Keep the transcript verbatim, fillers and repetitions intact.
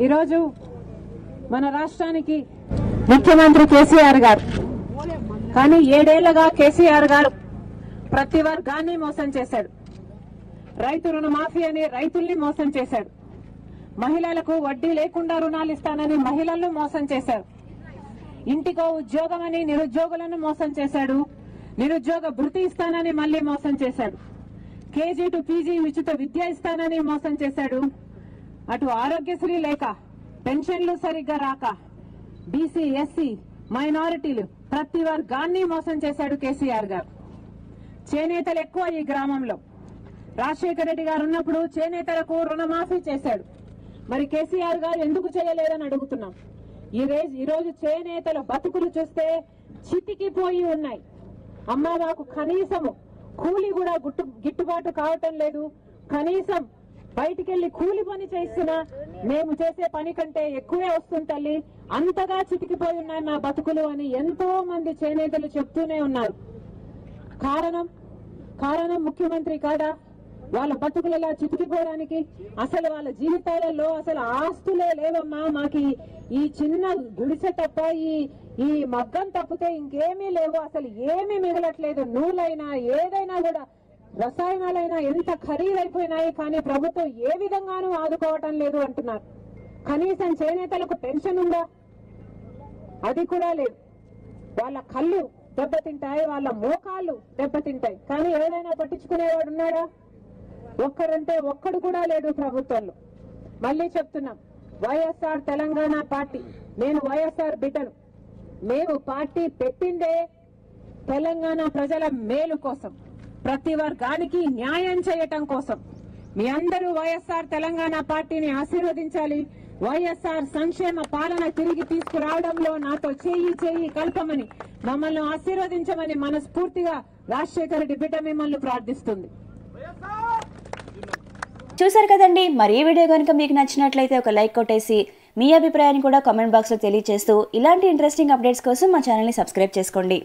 मन राष्ट्रा की मुख्यमंत्री కేసీఆర్ गारु एडेलगा కేసీఆర్ गारु प्रति वर्गाने मोसम चेशाडु रैतु रुणमाफी अनि रैतुल्नी मोसम चेशाडु महिलालकु वड्डी लेकुंडा रुणालु इस्ताननि महिळलनु मोसम चेशाडु इंटिको उद्योगं अनि निरुद्योगुलनु मोसम चेशाडु निरुद्योग भृति इस्ताननि मल्ली मोसम चेशाडु केजी टू पीजी उचित विद्या इस्ताननि मोसम चेशाडु अटु आरोग्यश्री लेक पेन्षन्लु सरिग्गा राक बीसी एससी मैनारिटीलु प्रति वर्गान्नि मोसम चेशाडु కేసీఆర్ गारु చేనేతలు ఎక్కువ ఈ గ్రామంలో రాజశేఖర్ రెడ్డి గారు ఉన్నప్పుడు చేనేతలకు రుణమాఫీ చేశారు మరి కేసీఆర్ గారు ఎందుకు చేయలేదని అడుగుతున్నాం ఈ రోజు ఈ రోజు చేనేతల బతుకులు చూస్తే చితికిపోయి ఉన్నాయి అమ్మ నాకు కనీసం కూలి కూడా గిట్టుబాటు కావటం లేదు కనీసం బయటికి వెళ్లి కూలి పని చేస్తున్నా మేము చేసే పని కంటే ఎక్కువే వస్తుంది తల్లి అంతగా చితికిపోయి ఉన్నాయి నా బతుకులు అని ఎంతో మంది చేనేతలు చెప్తూనే ఉన్నారు కారణం కారణం ముఖ్యమంత్రి కాదా వాళ్ళ బతుకులలా చితికిపోవడానికి అసలు వాళ్ళ జీవితాలలో అసలు ఆస్తులే లేవమ్మా మాకి ఈ చిన్న గుడిసె తప్ప ఈ ఈ మగ్గం తప్పితే ఇంకేమీ లేవు అసలు ఏమీ మిగలట్లేదు నూలైనా ఏదైనా కూడా రసాయనాలైనా ఎంత ఖరీదైపోయినాయి కానీ ప్రభుత్వం ఏ విధంగానూ ఆదుకోవటం లేదు అంటున్నారు కనీసం చేనేతలకు పెన్షన్ ఉందా అది కూడా లేదు వాళ్ళ కళ్ళు దెబ్బతింటాయి వాళ్ళ మోకాళ్ళు దెబ్బతింటాయి కానీ ఏదైనా పట్టించుకునేవాడు ఉన్నాడా ఒక్కరంటే ఒక్కడు కూడా లేడు ప్రభుత్వంలో మళ్ళీ చెప్తున్నాం వైఎస్ఆర్ తెలంగాణ పార్టీ నేను వైఎస్ఆర్ బిడ్డను మేము పార్టీ పెట్టిందే తెలంగాణ ప్రజల మేలు కోసం ప్రతి వర్గానికి న్యాయం చేయటం కోసం మీ అందరూ వైఎస్ఆర్ తెలంగాణ పార్టీని ఆశీర్వదించాలి వైఎస్ఆర్ సంక్షేమ పాలన తిరిగి తీసుకురావడంలో నాతో చేయి చేయి కలపమని మమ్మల్ని ఆశీర్వదించమని మనస్ఫూర్తిగా రాజశేఖర్ రెడ్డి బిడ్డ మిమ్మల్ని ప్రార్థిస్తుంది చూశారు కదండి మరి ఈ వీడియో గనుక మీకు నచ్చినట్లయితే ఒక లైక్ కొట్టేసి మీ అభిప్రాయాన్ని కూడా కామెంట్ బాక్స్ లో తెలియజేస్తూ ఇలాంటి ఇంట్రెస్టింగ్ అప్డేట్స్ కోసం మా ఛానల్ ని సబ్స్క్రైబ్ చేసుకోండి।